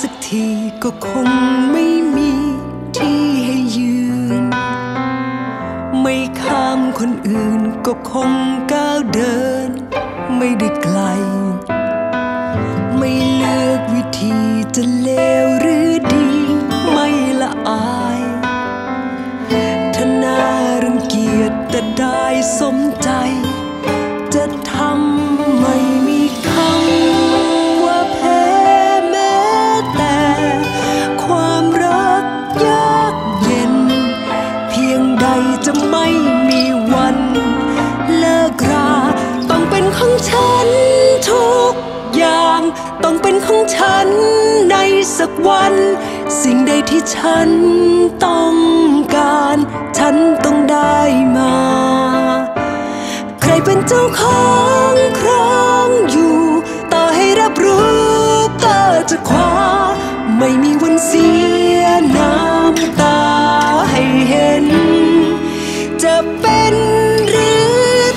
สักทีก็คงไม่มีที่ให้ยืนไม่ข้ามคนอื่นก็คงก้าวเดินไม่ได้ไกลไม่เลือกวิธีจะเลวหรือดีไม่ละอายถ้าน่ารังเกียจแต่ได้สมใจจะทำไม่มีคำว่าแพ้แม้แต่ความรักยากเย็นเพียงใดจะไม่มีวันเลิกราต้องเป็นของฉันทุกอย่างต้องเป็นของฉันในสักวันสิ่งใดที่ฉันต้องการฉันต้องได้มาใครเป็นเจ้าของครองอยู่ต่อให้รับรู้เธอจะคว้าไม่มีวันเสียน้ำตาให้เห็นจะเป็นหรือ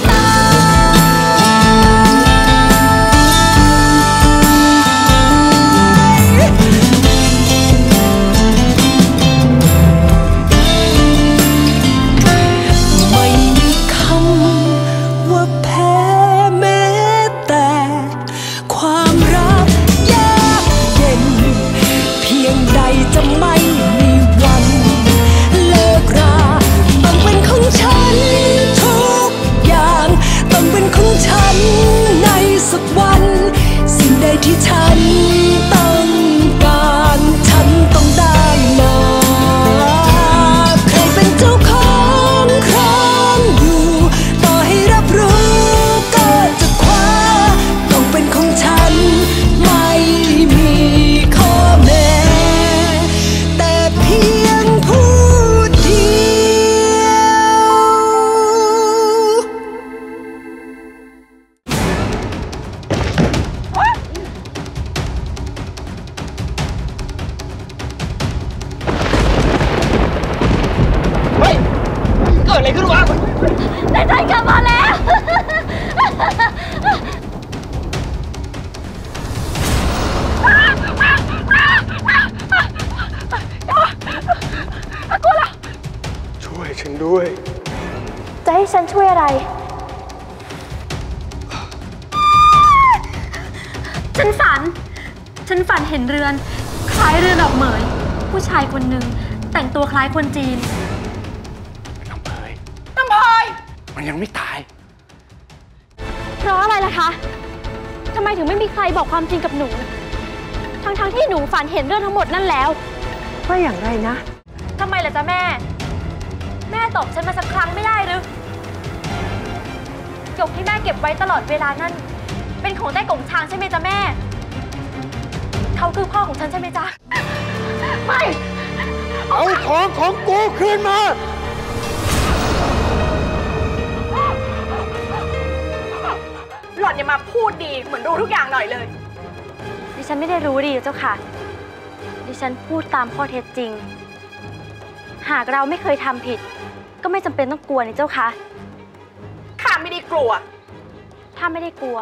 ตายที่ฉันต้องการฉันต้องได้มาใครเป็นเจ้าของครองอยู่ต่อให้รับรู้ก็จะคว้าต้องเป็นของฉันไม่มีข้อแม้แต่เพียงผู้เดียวอะไรขึ้นวะแต่ฉันกลับมาแล้วกลัวละช่วยฉันด้วยจะให้ฉันช่วยอะไรฉันฝันเห็นเรือนคล้ายเรือนดอกเหมยผู้ชายคนหนึ่งแต่งตัวคล้ายคนจีนมันยังไม่ตายเพราะอะไรล่ะคะทำไมถึงไม่มีใครบอกความจริงกับหนูทั้งที่หนูฝันเห็นเรื่องทั้งหมดนั่นแล้วว่าอย่างไรนะทำไมล่ะจ๊ะแม่ตอบฉันมาสักครั้งไม่ได้หรือหยกที่แม่เก็บไว้ตลอดเวลานั้นเป็นของใต้กงชางใช่ไหมจ๊ะแม่เขาคือพ่อของฉันใช่ไหมจ๊ะไม่เอาของของกูคืนมาหล่อนอย่ามาพูดดีเหมือนรู้ทุกอย่างหน่อยเลยดิฉันไม่ได้รู้ดีเจ้าค่ะดิฉันพูดตามข้อเท็จจริงหากเราไม่เคยทำผิดก็ไม่จำเป็นต้องกลัวนี่เจ้าค่ะข้าไม่ได้กลัวถ้าไม่ได้กลัว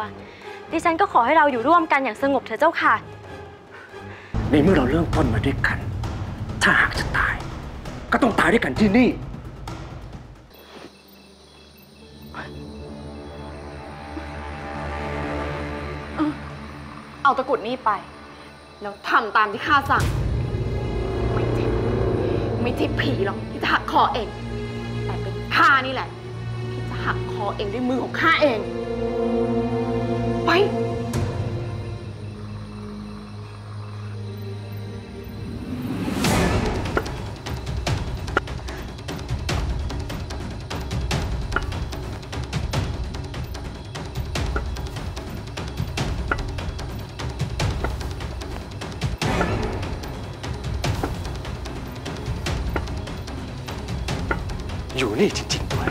ดิฉันก็ขอให้เราอยู่ร่วมกันอย่างสงบเถอะเจ้าค่ะในเมื่อเราเริ่มต้นมาด้วยกันถ้าหากจะตายก็ต้องตายด้วยกันที่นี่เอาตะกรุดนี่ไปแล้วทำตามที่ข้าสั่งไม่ใช่ผีหรอกที่จะหักคอเองแต่เป็นข้านี่แหละที่จะหักคอเองด้วยมือของข้าเองไปอยู่นี่จริงๆด้วย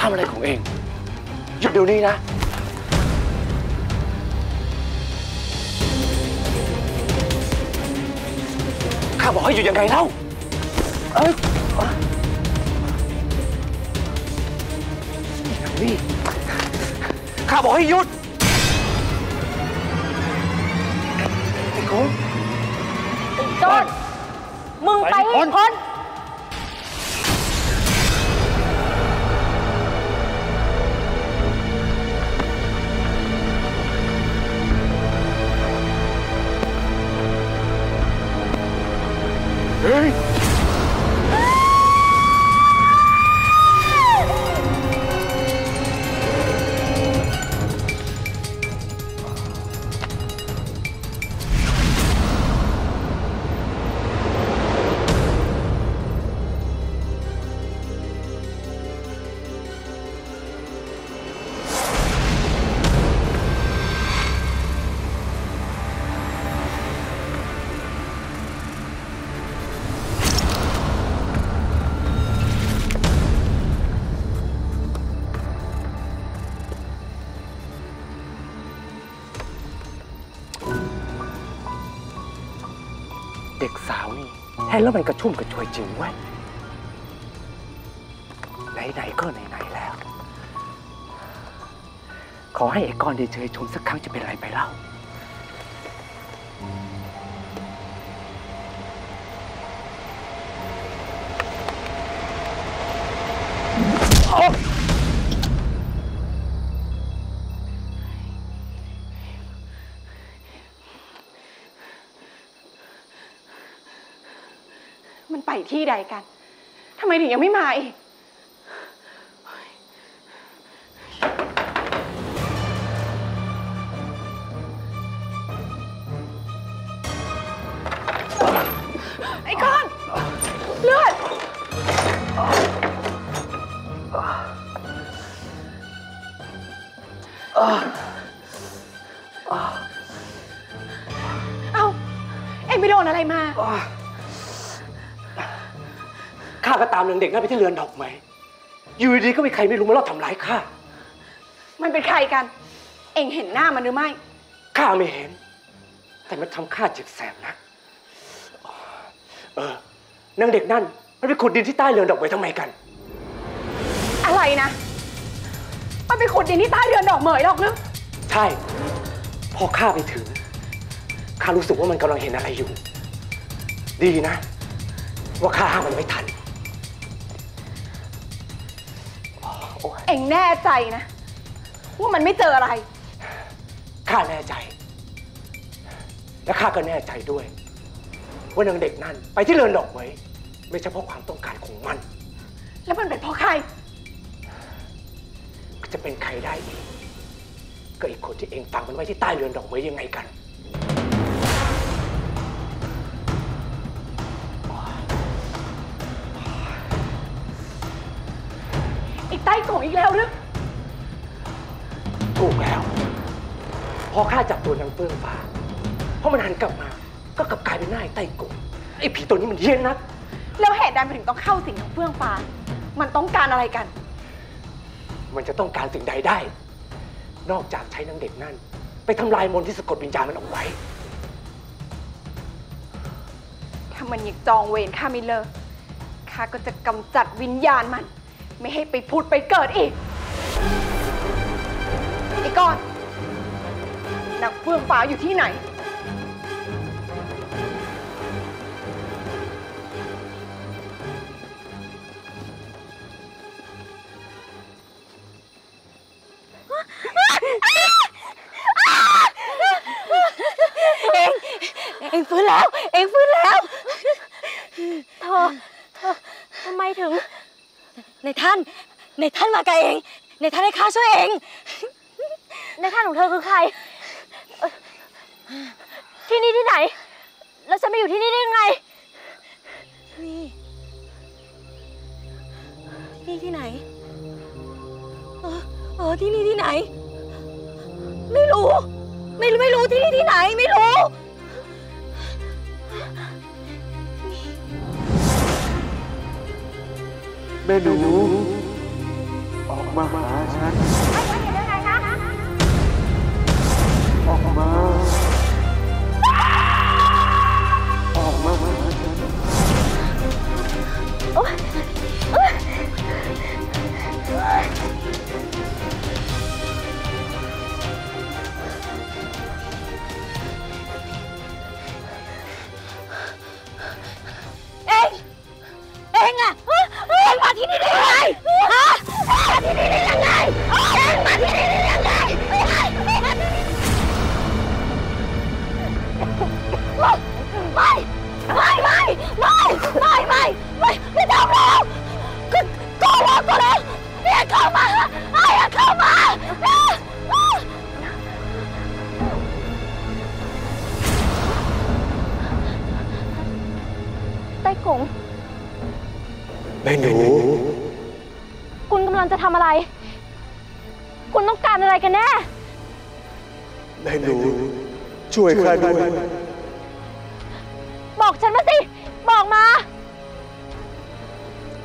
ทำอะไรของเองหยุดเดี๋ยวนี้นะข้าบอกให้หยุดยังไงเล่า พี่ข้าบอกให้หยุดไอ้โก้จนมึงไปให้พ้นเฮ้ยเด็กสาวนี่เห็นแล้วมันกระชุ่มกระชวยจริงเว้ยไหนๆก็ไหนๆแล้วขอให้ไอ้กรณ์ได้เจอชมสักครั้งจะเป็นไรไปเล่ามันไปที่ใดกันทำไมถึงยังไม่มาอีกไอ้ก้อนเลือดเอ้าเอ็งไปโดนอะไรมาข้าก็ตามนางเด็กนั่นไปที่เรือนดอกไม้อยู่ดีๆก็มีใครไม่รู้มาลอบทำร้ายข้ามันเป็นใครกันเอ็งเห็นหน้ามันหรือไม่ข้าไม่เห็นแต่มันทำข้าเจ็บแสบนะนางเด็กนั่นมันไปขุดดินที่ใต้เรือนดอกไม้ทำไมกันอะไรนะมันไปขุดดินที่ใต้เรือนดอกไม้หรอกหรือใช่พอข้าไปถึงข้ารู้สึกว่ามันกำลังเห็นอะไรอยู่ดีนะว่าข้าห้ามมันไม่ทันเอ็งแน่ใจนะว่ามันไม่เจออะไรข้าแน่ใจและข้าก็แน่ใจด้วยว่านางเด็กนั่นไปที่เรือนดอกไม้ไม่ใช่เพราะความต้องการของมันแล้วมันเป็นเพราะใครก็จะเป็นใครได้อีกก็อีกคนที่เอ็งฟังมันไว้ที่ใต้เรือนดอกไม้ยังไงกันใต้โกงอีกแล้วหรือถูกแล้วพอข้าจับตัวนางเฟื่องฟ้าเพราะมันหันกลับมาก็กลับกลายเป็นหน้าไอ้ใต้โกงไอ้ผีตัวนี้มันเฮี้ยนนักแล้วเหตุใดมันถึงต้องเข้าสิงนางเฟื่องฟ้ามันต้องการอะไรกันมันจะต้องการสิ่งใดได้นอกจากใช้นางเด็กนั่นไปทำลายมนต์ที่สะกดวิญญาณมันเอาไว้ถ้ามันอยากจองเวรข้าไม่เลิกข้าก็จะกำจัดวิญญาณมันไม่ให้ไปผุดไปเกิดอีกไอ้ก้อนนางเฟื่องฟ้าอยู่ที่ไหนเอ็งฟื้นแล้วเอ็งฟื้นแล้วเธอทำไมถึงในท่านมากับเองในท่านให้ข้าช่วยเองในท่านของเธอคือใครที่นี่ที่ไหนแล้วฉันมาอยู่ที่นี่ได้ยังไงนี่ที่ไหนที่นี่ที่ไหนไม่รู้ที่นี่ที่ไหนไม่รู้แม่หนูออกมาหาฉันออกมาออกมาหาฉัน เข้ามาอย่าเข้ามาไต้กงแม่หนูคุณกำลังจะทำอะไรคุณต้องการอะไรกันแน่แม่หนูช่วยข้าด้วยบอกฉันมาสิบอกมา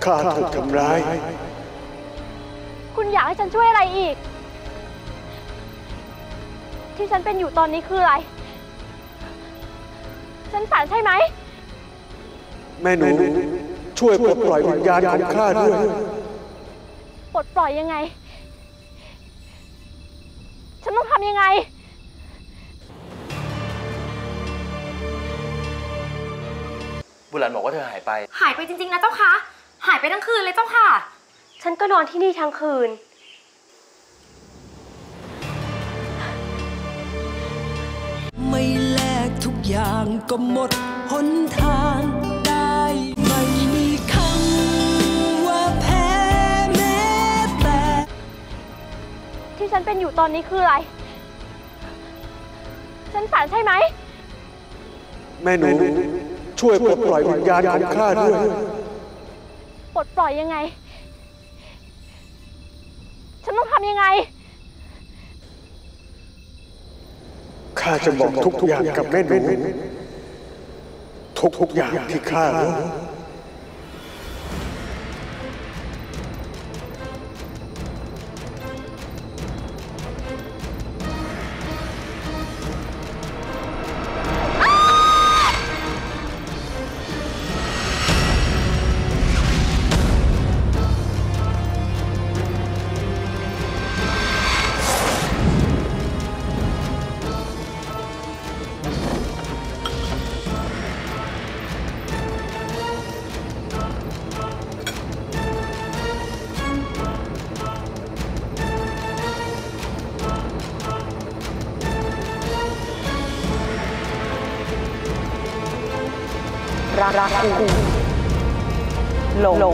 ข้าถูกทำร้ายคุณอยากให้ฉันช่วยอะไรอีกที่ฉันเป็นอยู่ตอนนี้คืออะไรฉันฝันใช่ไหมแม่หนูช่วยปลดปล่อยวิญญาณของข้าด้วยปลดปล่อยยังไงฉันต้องทำยังไงบุหลันบอกว่าเธอหายไปจริงๆนะเจ้าค่ะหายไปทั้งคืนเลยเจ้าค่ะฉันก็นอนที่นี่ทั้งคืนไม่แลกทุกอย่างก็หมดหนทางได้ไม่มีคำว่าแพ้แม้แต่ที่ฉันเป็นอยู่ตอนนี้คืออะไรฉันฝันใช่ไหมแม่หนูช่วยปลดปล่อยวิญญาณของข้าด้วยปลดปล่อยยังไงฉันต้องทำยังไงข้าจะบอกทุกอย่างกับแม่หนูทุกอย่างที่ข้ารู้รักกูหลงประ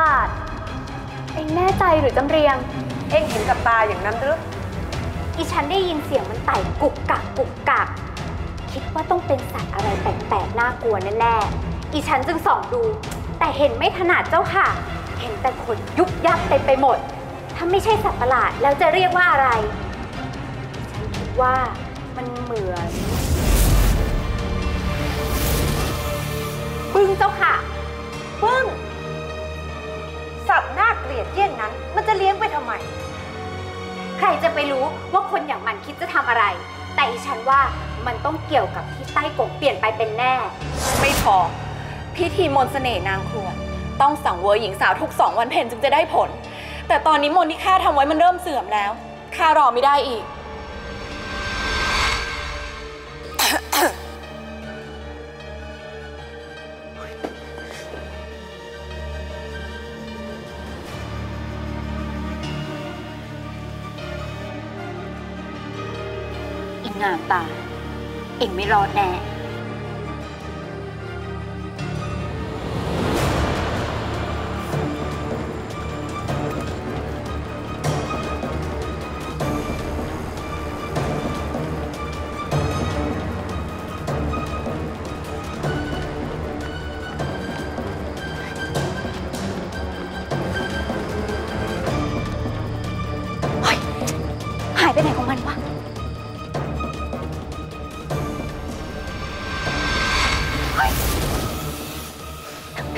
หลาดเองแน่ใจหรือจำเรียงเองเห็นกับตาอย่างนั้นหรืออีฉันได้ยินเสียงมันไต่กุกกักกุกกักคิดว่าต้องเป็นสัตว์อะไรแปลกๆน่ากลัวแน่ๆอีฉันจึงส่องดูแต่เห็นไม่ถนัดเจ้าค่ะเห็นแต่ขนยุบยับเต็มไปหมดถ้าไม่ใช่สัตว์ประหลาดแล้วจะเรียกว่าอะไรฉันคิดว่ามันเหมือนบึ้งเจ้าค่ะบึ้งสัตว์น่าเกลียดเยี่ยงนั้นมันจะเลี้ยงไปทำไมใครจะไปรู้ว่าคนอย่างมันคิดจะทำอะไรแต่อีฉันว่ามันต้องเกี่ยวกับที่ใต้กงเปลี่ยนไปเป็นแน่ไม่พอพิธีมนต์เสน่ห์นางครัวต้องสั่งเวอร์หญิงสาวทุก2วันเพ็ญจึงจะได้ผลแต่ตอนนี้มนต์ที่ข้าทำไว้มันเริ่มเสื่อมแล้วข้ารอไม่ได้อีก งามตาเอ็งไม่รอดแน่หายไปไหนของมันวะ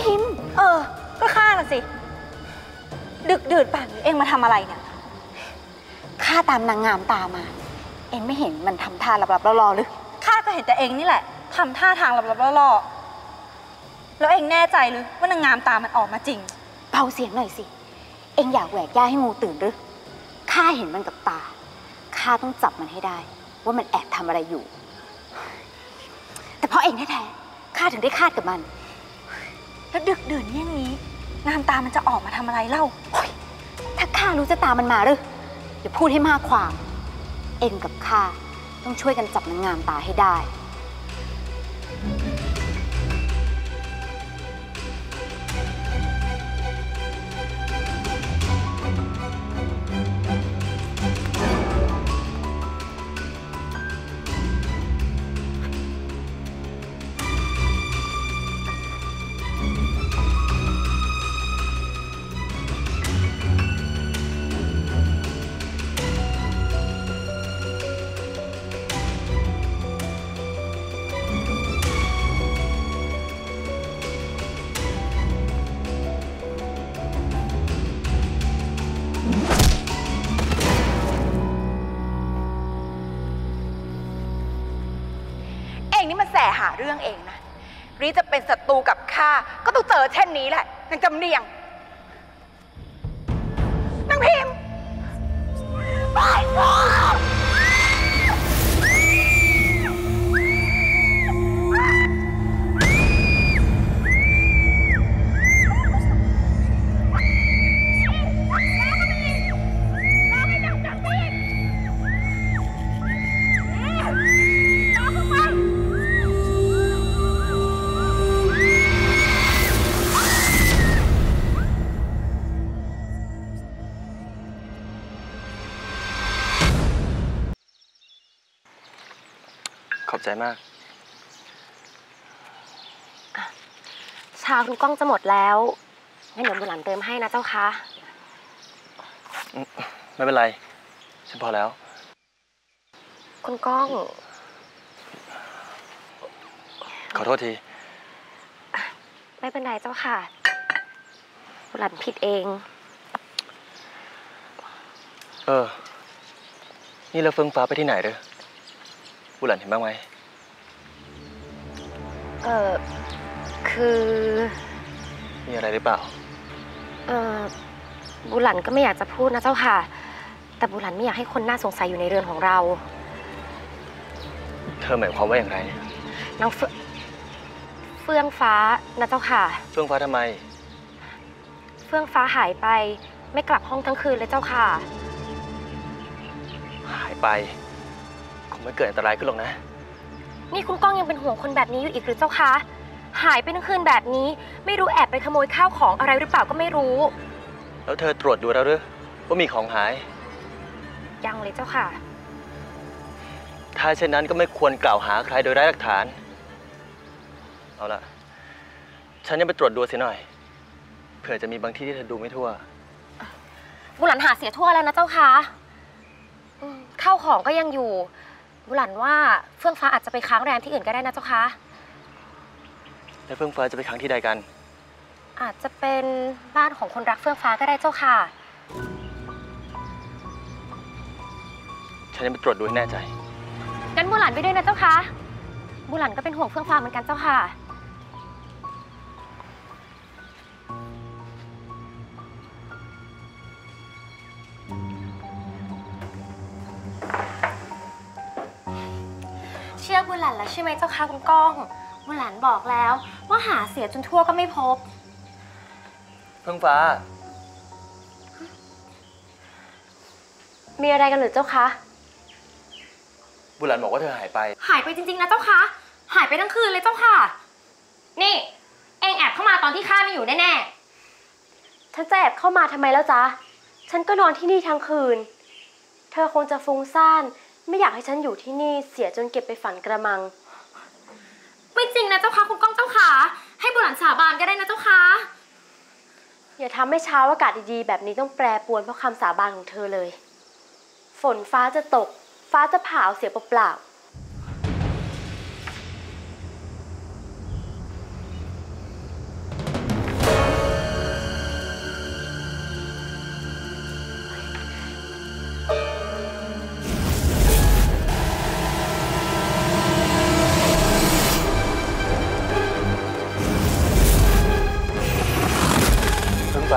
พิมพ์ก็ข้าน่ะสิ ดึกดื่นป่านนี้เองมาทำอะไรเนี่ยข้าตามนางงามตามาเองไม่เห็นมันทำท่าลับๆล่อๆหรือข้าก็เห็นแต่เองนี่แหละทำท่าทางลับๆล่อๆแล้วเองแน่ใจหรือว่านางงามตามันออกมาจริงเบาเสียงหน่อยสิเองอยากแหวกย่าให้งูตื่นหรือข้าเห็นมันกับตาข้าต้องจับมันให้ได้ว่ามันแอบทำอะไรอยู่แต่เพราะเองแท้ๆข้าถึงได้คาดกับมันแล้วดึกดื่นเยี่ยงนี้งามตามันจะออกมาทำอะไรเล่าถ้าข้ารู้จะตามมันมาหรืออย่าพูดให้มากความเองกับข้าต้องช่วยกันจับนางงามตาให้ได้แต่หาเรื่องเองนะรีจะเป็นศัตรูกับข้าก็ต้องเจอเช่นนี้แหละนางจำเนียงนางพิมพ์ไปใจมากชาคุณก้องจะหมดแล้วงั้นเดี๋ยวบุญหลานเติมให้นะเจ้าคะไม่เป็นไรฉันพอแล้วคุณก้องขอโทษทีไม่เป็นไรเจ้าค่ะบุญหลานผิดเองนี่เราเฟื่องฟ้าไปที่ไหนเด้อบุญหลานเห็นบ้างไหมคือมีอะไรหรือเปล่าบุญหลันก็ไม่อยากจะพูดนะเจ้าค่ะแต่บุญหลันไม่อยากให้คนน่าสงสัยอยู่ในเรือนของเราเธอหมายความว่าอย่างไรนางเฟื่องฟ้านะเจ้าค่ะเฟื่องฟ้าทำไมเฟื่องฟ้าหายไปไม่กลับห้องทั้งคืนเลยเจ้าค่ะหายไปคงไม่เกิดอันตรายขึ้นหรอกนะนี่คุณก้องยังเป็นห่วงคนแบบนี้อยู่อีกหรือเจ้าคะหายไปทั้งคืนแบบนี้ไม่รู้แอบไปขโมยข้าวของอะไรหรือเปล่าก็ไม่รู้แล้วเธอตรวจดูแล้วหรือว่ามีของหายยังเลยเจ้าค่ะถ้าเช่นนั้นก็ไม่ควรกล่าวหาใครโดยไร้หลักฐานเอาละฉันยังไปตรวจดูเสียหน่อยเผื่อจะมีบางที่ที่เธอดูไม่ทั่วบุหลันหาเสียทั่วแล้วนะเจ้าคะข้าวของก็ยังอยู่บุหลันว่าเฟื่องฟ้าอาจจะไปค้างแรมที่อื่นก็ได้นะเจ้าคะแล้วเฟื่องฟ้าจะไปค้างที่ใดกันอาจจะเป็นบ้านของคนรักเฟื่องฟ้าก็ได้เจ้าค่ะฉันจะไปตรวจดูให้แน่ใจงั้นบุหลันไปด้วยนะเจ้าคะบุหลันก็เป็นห่วงเฟื่องฟ้าเหมือนกันเจ้าค่ะบุญหลันแล้วใช่ไหมเจ้าค่ะคุณก้องบุญหลันบอกแล้วว่าหาเสียจนทั่วก็ไม่พบเฟื่องฟ้ามีอะไรกันหรือเจ้าคะบุญหลันบอกว่าเธอหายไปจริงๆนะเจ้าคะหายไปทั้งคืนเลยเจ้าค่ะนี่เองแอบเข้ามาตอนที่ข้าไม่อยู่แน่ๆฉันจะแอบเข้ามาทำไมแล้วจ๊ะฉันก็นอนที่นี่ทั้งคืนเธอคงจะฟุ้งซ่านไม่อยากให้ฉันอยู่ที่นี่เสียจนเก็บไปฝันกระมังไม่จริงนะเจ้าค่ะคุณก้องเจ้าค่ะให้บุหลันสาบานก็ได้นะเจ้าค่ะอย่าทำให้เช้าอากาศดีๆแบบนี้ต้องแปรปรวนเพราะคำสาบานของเธอเลยฝนฟ้าจะตกฟ้าจะผ่าเอาเสียเปล่า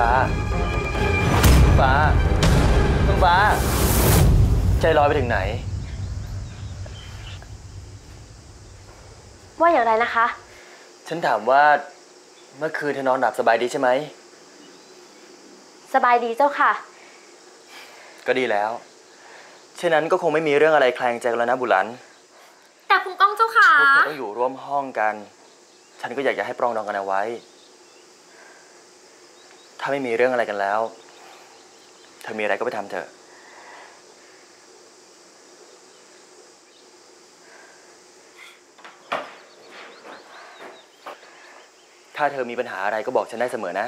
ฟ้าใจลอยไปถึงไหนว่าอย่างไรนะคะฉันถามว่าเมื่อคืนเธอนอนหลับสบายดีใช่ไหมสบายดีเจ้าค่ะก็ดีแล้วเช่นนั้นก็คงไม่มีเรื่องอะไรแคลงใจกันแล้วนะบุหลันแต่คุณก้องเจ้าค่ะพวกเธอต้องอยู่ร่วมห้องกันฉันก็อยากจะให้ปรองดองกันเอาไว้ถ้าไม่มีเรื่องอะไรกันแล้วเธอมีอะไรก็ไปทำเถอะถ้าเธอมีปัญหาอะไรก็บอกฉันได้เสมอนะ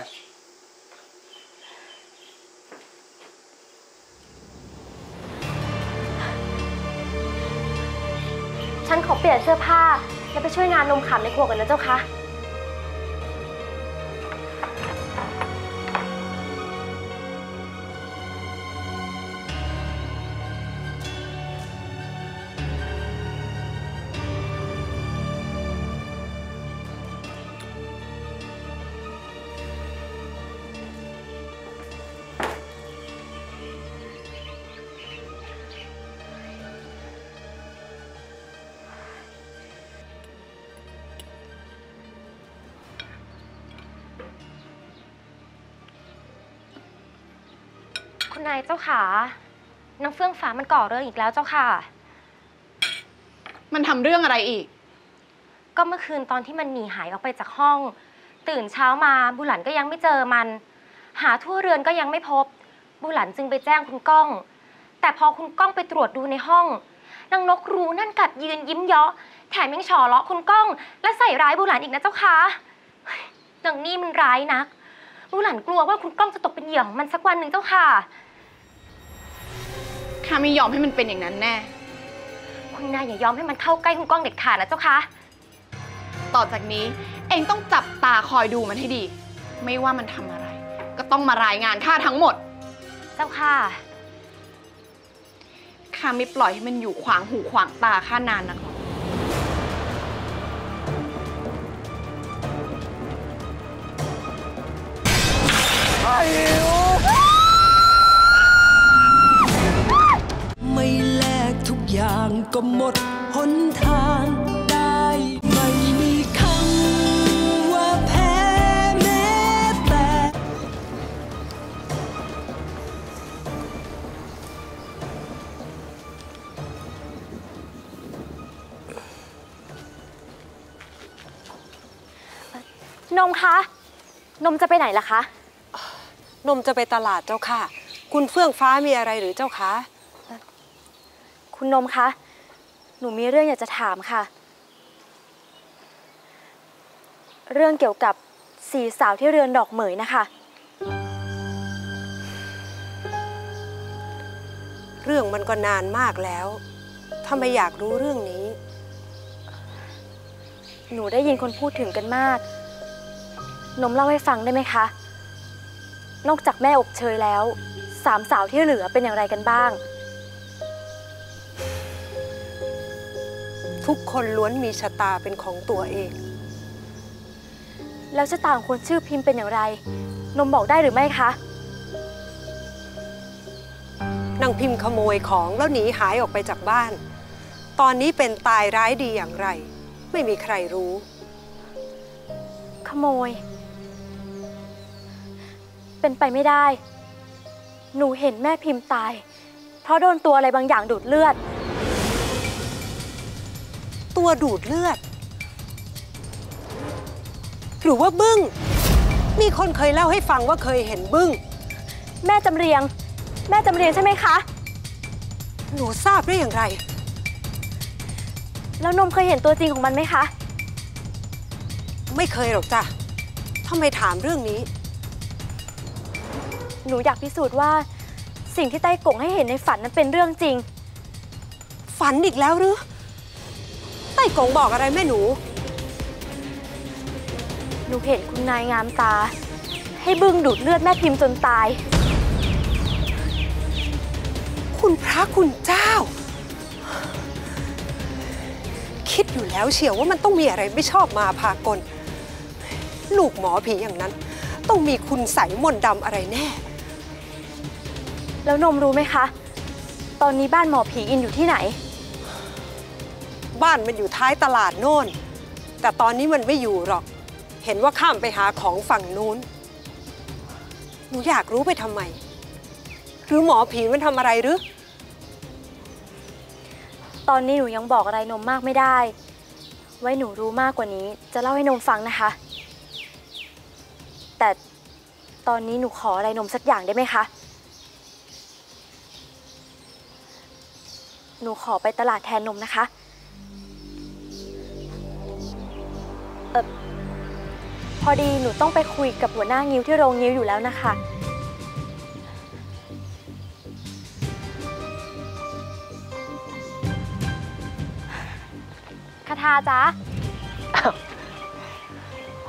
ฉันขอเปลี่ยนเสื้อผ้าแล้วไปช่วยงานนมขำในครัวกันนะเจ้าคะนายเจ้าขานางเฟื่องฟ้ามันก่อเรื่องอีกแล้วเจ้าค่ะมันทำเรื่องอะไรอีกก็เมื่อคืนตอนที่มันหนีหายออกไปจากห้องตื่นเช้ามาบุหลันก็ยังไม่เจอมันหาทั่วเรือนก็ยังไม่พบบุหลันจึงไปแจ้งคุณก้องแต่พอคุณก้องไปตรวจดูในห้องนางนกรู้นั่นกัดยืนยิ้มเยาะแถมยังฉอเลาะคุณก้องและใส่ร้ายบุหลันอีกนะเจ้าค่ะนางนี่มันร้ายนักบุหลันกลัวว่าคุณก้องจะตกเป็นเหยื่อของมันสักวันหนึ่งเจ้าค่ะข้าไม่ยอมให้มันเป็นอย่างนั้นแน่คุณนายอย่ายอมให้มันเข้าใกล้คุณก้องเด็ดขาดนะเจ้าคะต่อจากนี้เองต้องจับตาคอยดูมันให้ดีไม่ว่ามันทำอะไรก็ต้องมารายงานข้าทั้งหมดเจ้าค่ะข้าไม่ปล่อยให้มันอยู่ขวางหูขวางตาข้านานนักอย่างก็หมดหนทางได้ไม่มีคำว่าแพ้แม้แต่นมคะนมจะไปไหนล่ะคะนมจะไปตลาดเจ้าค่ะคุณเฟื่องฟ้ามีอะไรหรือเจ้าคะคุณนมคะหนูมีเรื่องอยากจะถามค่ะเรื่องเกี่ยวกับสี่สาวที่เรือนดอกเหมยนะคะเรื่องมันก็นานมากแล้วถ้าไม่อยากรู้เรื่องนี้หนูได้ยินคนพูดถึงกันมากนมเล่าให้ฟังได้ไหมคะนอกจากแม่อบเชยแล้วสามสาวที่เหลือเป็นอย่างไรกันบ้างทุกคนล้วนมีชะตาเป็นของตัวเองแล้วชะตาของคนชื่อพิมพ์เป็นอย่างไรนมบอกได้หรือไม่คะนางพิมพ์ขโมยของแล้วหนีหายออกไปจากบ้านตอนนี้เป็นตายร้ายดีอย่างไรไม่มีใครรู้ขโมยเป็นไปไม่ได้หนูเห็นแม่พิมพ์ตายเพราะโดนตัวอะไรบางอย่างดูดเลือดตัวดูดเลือดหรือว่าบึ้งมีคนเคยเล่าให้ฟังว่าเคยเห็นบึ้งแม่จำเรียงใช่ไหมคะหนูทราบได้อย่างไรแล้วนมเคยเห็นตัวจริงของมันไหมคะไม่เคยหรอกจ้ะทำไมถามเรื่องนี้หนูอยากพิสูจน์ว่าสิ่งที่ใต้กงให้เห็นในฝันนั้นเป็นเรื่องจริงฝันอีกแล้วหรือไต้กงบอกอะไรแม่หนูเห็นคุณนายงามตาให้บึ้งดูดเลือดแม่พิมพ์จนตายคุณพระคุณเจ้าคิดอยู่แล้วเชียวว่ามันต้องมีอะไรไม่ชอบมาพากลลูกหมอผีอย่างนั้น ต้องมีคุณไสยมนต์ดำอะไรแน่แล้วนมรู้ไหมคะตอนนี้บ้านหมอผีอินอยู่ที่ไหนบ้านมันอยู่ท้ายตลาดโน่นแต่ตอนนี้มันไม่อยู่หรอกเห็นว่าข้ามไปหาของฝั่งนู้นหนูอยากรู้ไปทำไมหรือหมอผีมันทำอะไรหรือตอนนี้หนูยังบอกอะไรนมมากไม่ได้ไว้หนูรู้มากกว่านี้จะเล่าให้นมฟังนะคะแต่ตอนนี้หนูขออะไรนมสักอย่างได้ไหมคะหนูขอไปตลาดแทนนมนะคะพอดีหนูต้องไปคุยกับหัวหน้างิ้วที่โรงงิ้วอยู่แล้วนะคะคทาจ๊ะ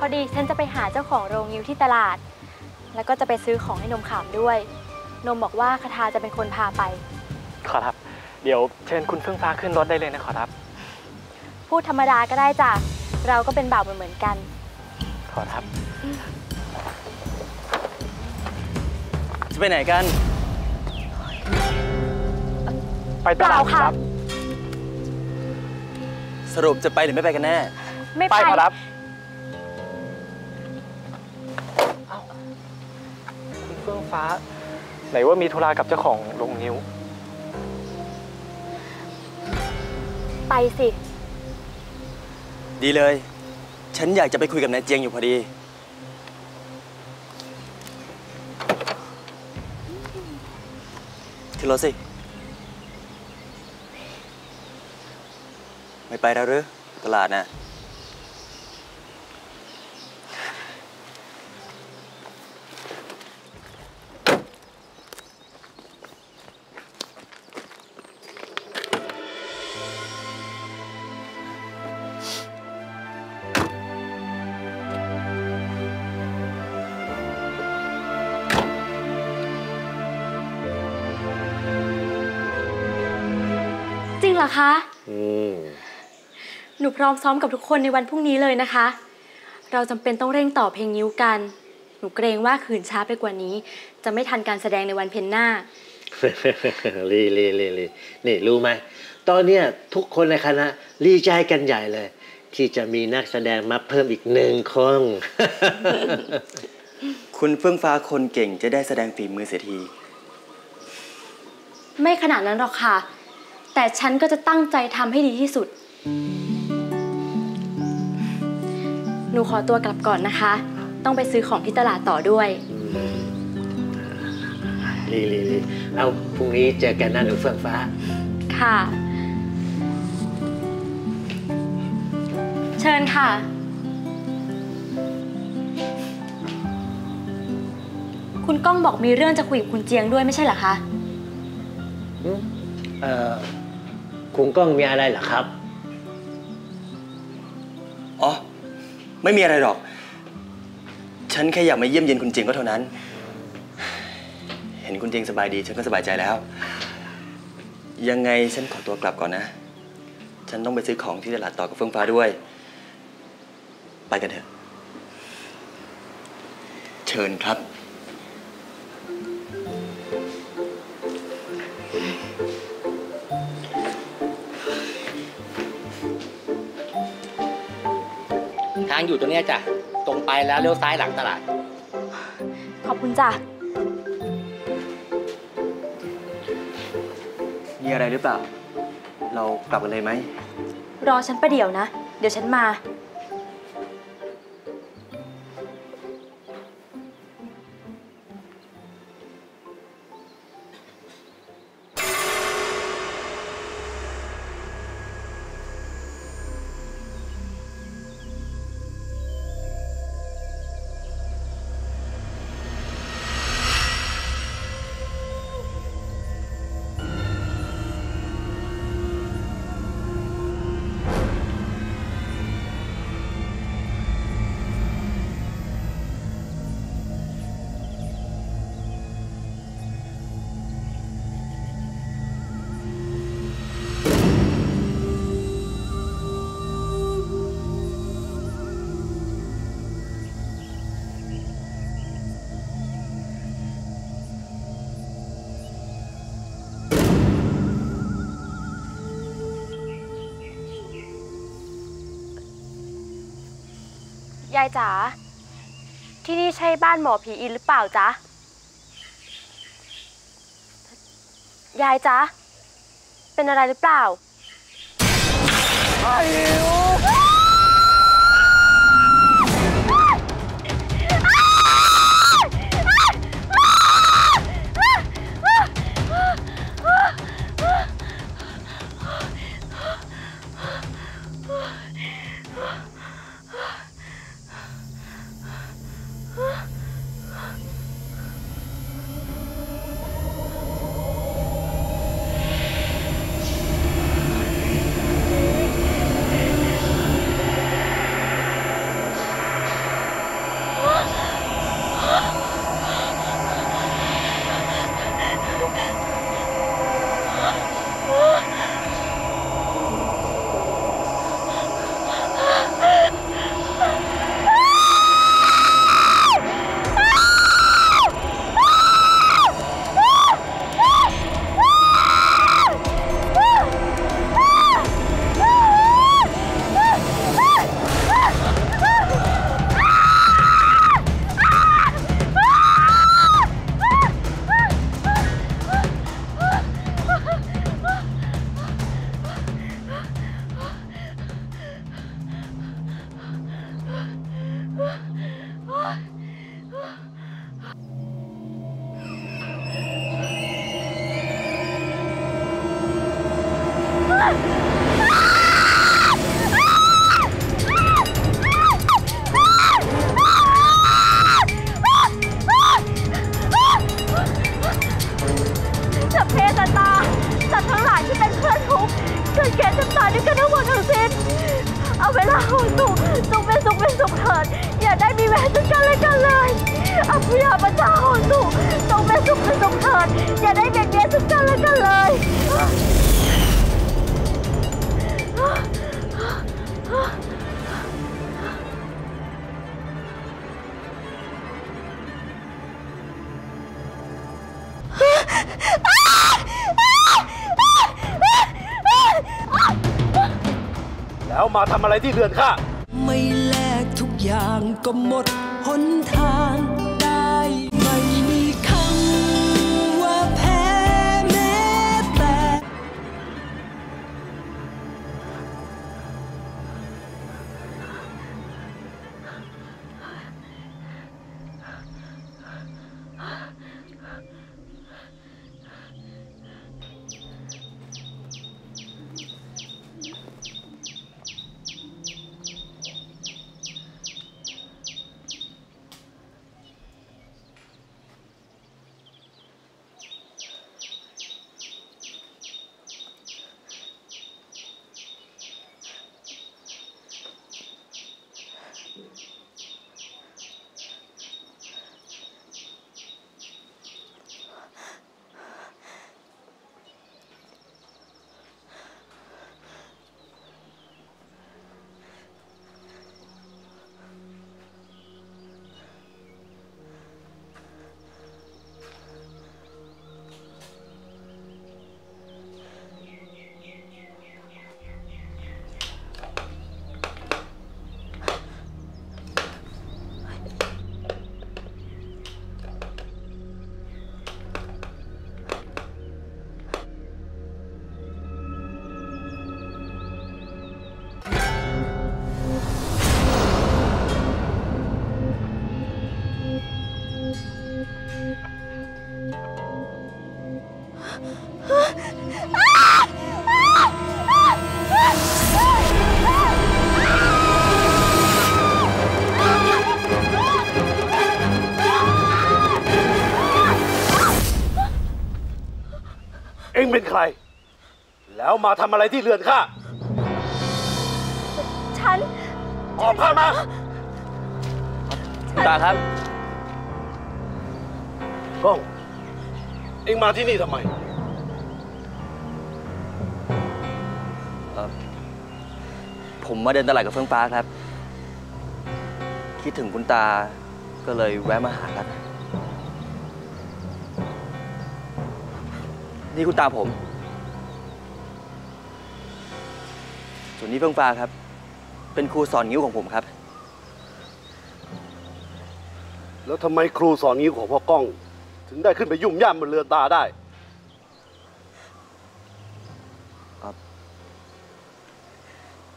พอดีฉันจะไปหาเจ้าของโรงงิ้วที่ตลาดแล้วก็จะไปซื้อของให้นมขามด้วยนมบอกว่าคทาจะเป็นคนพาไปขอรับเดี๋ยวเชิญคุณเฟื่องฟ้าขึ้นรถได้เลยนะขอรับพูดธรรมดาก็ได้จ้ะเราก็เป็นบ่าวเหมือนกันขอรับจะไปไหนกันไปตลาดครับสรุปจะไปหรือไม่ไปกันแน่ไม่ไปขอรับคุณเฟื่องฟ้าไหนว่ามีธุระกับเจ้าของโรงงิ้วไปสิดีเลยฉันอยากจะไปคุยกับนายเจียงอยู่พอดีขึ้นรถสิไม่ไปแล้วหรือตลาดน่ะหรอคะหนูพร้อมซ้อมกับทุกคนในวันพรุ่งนี้เลยนะคะเราจำเป็นต้องเร่งต่อเพลงนิ้วกันหนูเกรงว่าขืนช้าไปกว่านี้จะไม่ทันการแสดงในวันเพ็ญหน้ารีนี่รู้ไหมตอนนี้ทุกคนในคณะรีใจกันใหญ่เลยที่จะมีนักแสดงมาเพิ่มอีก1 คนคุณเฟื่องฟ้าคนเก่งจะได้แสดงฝีมือเสียทีไม่ขนาดนั้นหรอกค่ะแต่ฉันก็จะตั้งใจทำให้ดีที่สุดหนูขอตัวกลับก่อนนะคะต้องไปซื้อของที่ตลาดต่อด้วยลีเอาพรุ่งนี้เจอกันนะหนูเฟื่องฟ้าค่ะเชิญค่ะคุณก้องบอกมีเรื่องจะคุยกับคุณเจียงด้วยไม่ใช่เหรอคะคุณก้องมีอะไรเหรอครับอ๋อไม่มีอะไรหรอกฉันแค่อยากมาเยี่ยมเยียนคุณเจียงก็เท่านั้นเห็นคุณเจียงสบายดีฉันก็สบายใจแล้วยังไงฉันขอตัวกลับก่อนนะฉันต้องไปซื้อของที่ตลาดต่อกับเฟื่องฟ้าด้วยไปกันเถอะเชิญครับทางอยู่ตรงนี้จ้ะตรงไปแล้วเลี้ยวซ้ายหลังตลาดขอบคุณจ้ะมีอะไรหรือเปล่าเรากลับกันเลยไหมรอฉันประเดี๋ยวนะเดี๋ยวฉันมา ยายจ๋าที่นี่ใช่บ้านหมอผีอินหรือเปล่าจ๊ะยายจ๊ะเป็นอะไรหรือเปล่าแล้วมาทำอะไรที่เดือนข้าไม่แลกทุกอย่างก็หมดหนทางได้ไม่มีคำว่าแพ้แม้แต่เป็นใครแล้วมาทำอะไรที่เรือนข้าฉันออกข้ามาตาครับกล้องเอ็งมาที่นี่ทำไมผมมาเดินตลาดกับเฟื่องฟ้าครับคิดถึงคุณตาก็เลยแวะมาหาครับนี่คุณตาผมส่วนนี้เฟื่องฟ้าครับเป็นครูสอนงิ้วของผมครับ แล้วทำไมครูสอนงี้ของพ่อกล้องถึงได้ขึ้นไปยุ่มย่ามบนเรือนตาได้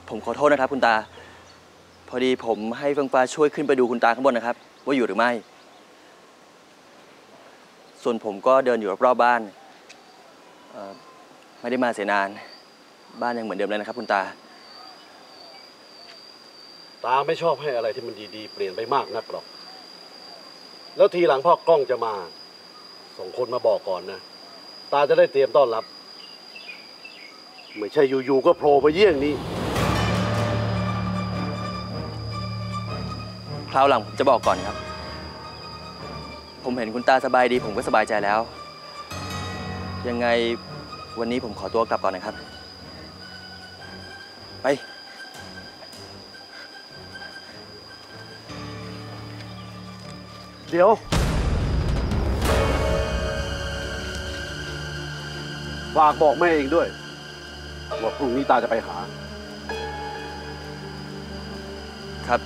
ผมขอโทษนะครับคุณตาพอดีผมให้เฟืองฟ้าช่วยขึ้นไปดูคุณตาข้างบนนะครับว่าอยู่หรือไม่ส่วนผมก็เดินอยู่รอบๆบ้านไม่ได้มาเสียนานบ้านยังเหมือนเดิมเลยนะครับคุณตาตาไม่ชอบให้อะไรที่มันดีๆเปลี่ยนไปมากนักหรอกแล้วทีหลังพ่อกล้องจะมาส่งคนมาบอกก่อนนะตาจะได้เตรียมต้อนรับไม่ใช่อยู่ๆก็โผล่มาเยี่ยงนี้คราวหลังผมจะบอกก่อนครับผมเห็นคุณตาสบายดีผมก็สบายใจแล้วยังไงวันนี้ผมขอตัวกลับก่อนนะครับไปเดี๋ยวฝากบอกแม่เองด้วยว่าพรุ่งนี้ตาจะไปหาครับ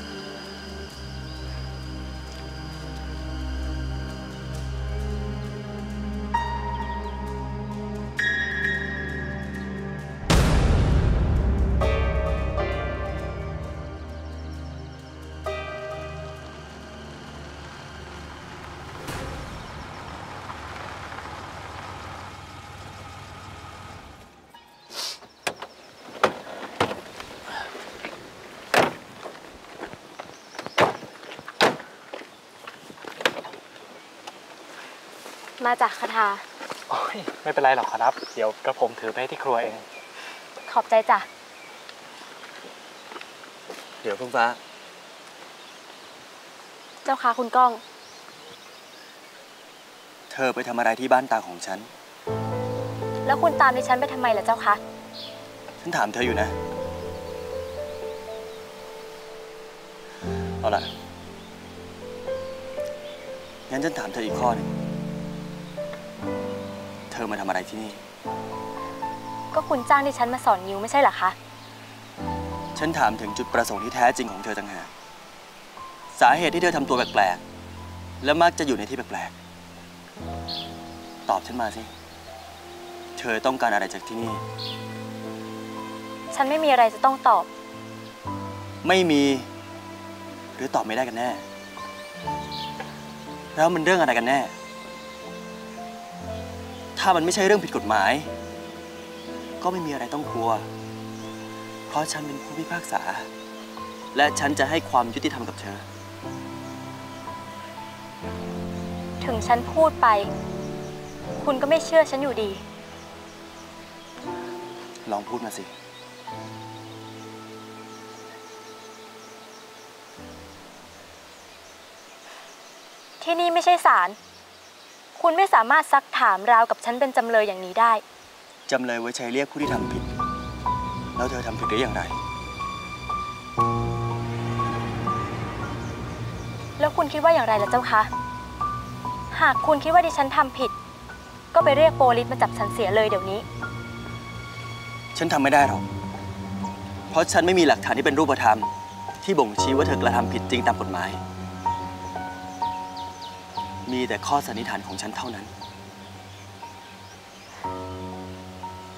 มาจากคาถาโอ้ยไม่เป็นไรหรอกครับเดี๋ยวกระผมถือไปให้ที่ครัวเองขอบใจจ้ะเดี๋ยวเฟื่องฟ้าเจ้าค่ะคุณก้องเธอไปทำอะไรที่บ้านตาของฉันแล้วคุณตามดิฉันไปทำไมล่ะเจ้าคะฉันถามเธออยู่นะเอาล่ะงั้นฉันถามเธออีกข้อหนึ่งเธอมาทำอะไรที่นี่ก็คุณจ้างที่ฉันมาสอนนิ้วไม่ใช่หรอคะฉันถามถึงจุดประสงค์ที่แท้จริงของเธอต่างหากสาเหตุที่เธอทำตัวแปลกๆและมักจะอยู่ในที่แปลกๆตอบฉันมาสิเธอต้องการอะไรจากที่นี่ฉันไม่มีอะไรจะต้องตอบไม่มีหรือตอบไม่ได้กันแน่แล้วมันเรื่องอะไรกันแน่ถ้ามันไม่ใช่เรื่องผิดกฎหมายก็ไม่มีอะไรต้องกลัวเพราะฉันเป็นผู้พิพากษาและฉันจะให้ความยุติธรรมกับเธอถึงฉันพูดไปคุณก็ไม่เชื่อฉันอยู่ดีลองพูดมาสิที่นี่ไม่ใช่ศาลคุณไม่สามารถซักถามราวกับฉันเป็นจำเลยอย่างนี้ได้จำเลยไว้ใช้เรียกผู้ที่ทำผิดแล้วเธอทำผิดได้อย่างไรแล้วคุณคิดว่าอย่างไรล่ะเจ้าคะหากคุณคิดว่าดิฉันทำผิดก็ไปเรียกโปลิสมาจับฉันเสียเลยเดี๋ยวนี้ฉันทำไม่ได้หรอกเพราะฉันไม่มีหลักฐานที่เป็นรูปธรรมที่บ่งชี้ว่าเธอกระทำผิดจริงตามกฎหมายมีแต่ข้อสันนิษฐานของฉันเท่านั้น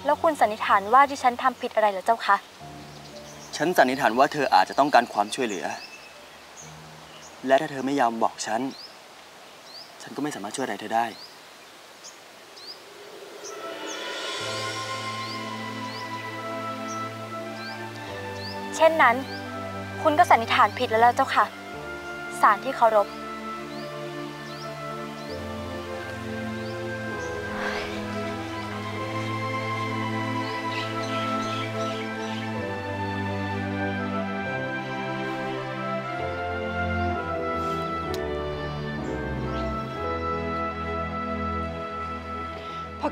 แล้วคุณสันนิษฐานว่าที่ฉันทำผิดอะไรเหรอเจ้าคะฉันสันนิษฐานว่าเธออาจจะต้องการความช่วยเหลือและถ้าเธอไม่ยอมบอกฉันก็ไม่สามารถช่วยอะไรเธอได้เช่นนั้นคุณก็สันนิษฐานผิดแล้วเจ้าค่ะศาลที่เคารพ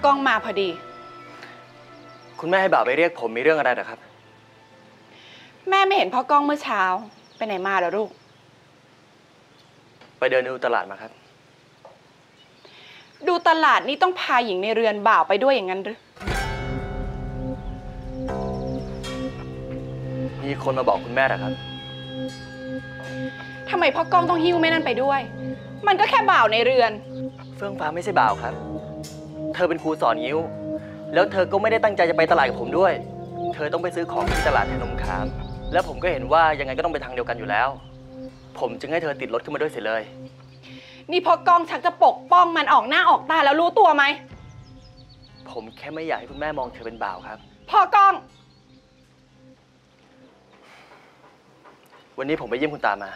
กล้องมาพอดีคุณแม่ให้บ่าวไปเรียกผมมีเรื่องอะไรเหรอครับแม่ไม่เห็นพ่อกล้องเมื่อเช้าไปไหนมาเหรอลูกไปเดินดูตลาดมาครับดูตลาดนี่ต้องพาหญิงในเรือนบ่าวไปด้วยอย่างนั้นหรือมีคนมาบอกคุณแม่เหรอครับทำไมพ่อกล้องต้องหิ้วแม่นั่นไปด้วย มันก็แค่บ่าวในเรือนเฟื่องฟ้าไม่ใช่บ่าวครับเธอเป็นครูสอนยิ้วแล้วเธอก็ไม่ได้ตั้งใจจะไปตลาดกับผมด้วยเธอต้องไปซื้อของที่ตลาดแถวนมขามแล้วผมก็เห็นว่ายังไงก็ต้องไปทางเดียวกันอยู่แล้วผมจึงให้เธอติดรถขึ้นมาด้วยเสียเลยนี่พอกล้องชักจะปกป้องมันออกหน้าออกตาแล้วรู้ตัวไหมผมแค่ไม่อยากให้คุณแม่มองเธอเป็นบ่าวครับพอกล้องวันนี้ผมไปเยี่ยมคุณตามา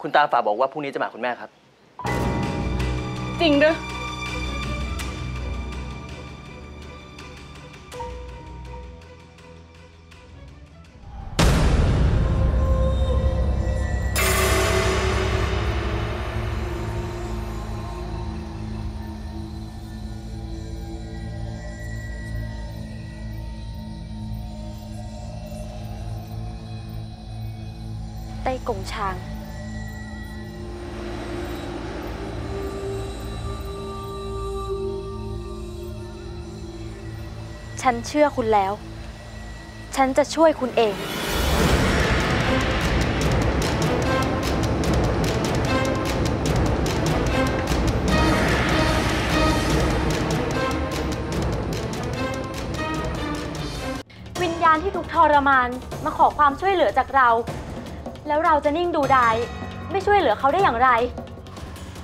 คุณตาฝากบอกว่าพรุ่งนี้จะมาคุณแม่ครับจริงหรือใต้กงช้างฉันเชื่อคุณแล้วฉันจะช่วยคุณเองวิญญาณที่ถูกทรมานมาขอความช่วยเหลือจากเราแล้วเราจะนิ่งดูดายไม่ช่วยเหลือเขาได้อย่างไร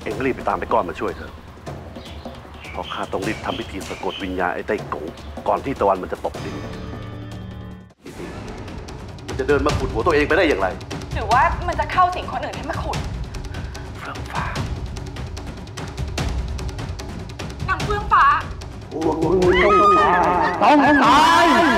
เอ็งรีบไปตามไอ้ก้อนมาช่วยเถอะเพราะข้าต้องรีบทำพิธีสะกดวิญญาณไอ้ไต้โกงก่อนที่ตะวันมันจะตกดินมันจะเดินมาขุดหัวตัวเองไปได้อย่างไรหรือว่ามันจะเข้าสิงคนอื่นให้มาขุดเฟื่องฟ้านางเฟื่องฟ้าต้องตาย